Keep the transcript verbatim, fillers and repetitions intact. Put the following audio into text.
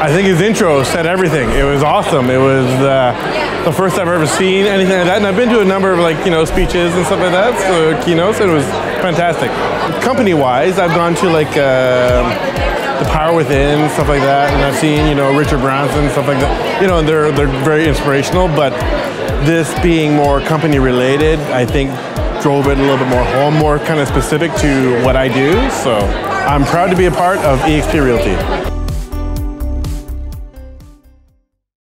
I think his intro said everything. It was awesome. It was uh, the first time I've ever seen anything like that, and I've been to a number of like you know speeches and stuff like that, so keynotes. It was fantastic. Company-wise, I've gone to like uh, the Power Within, stuff like that, and I've seen you know Richard Brownson, stuff like that. You know, and they're they're very inspirational. But this being more company-related, I think, drove it a little bit more home, more kind of specific to what I do. So I'm proud to be a part of E X P Realty.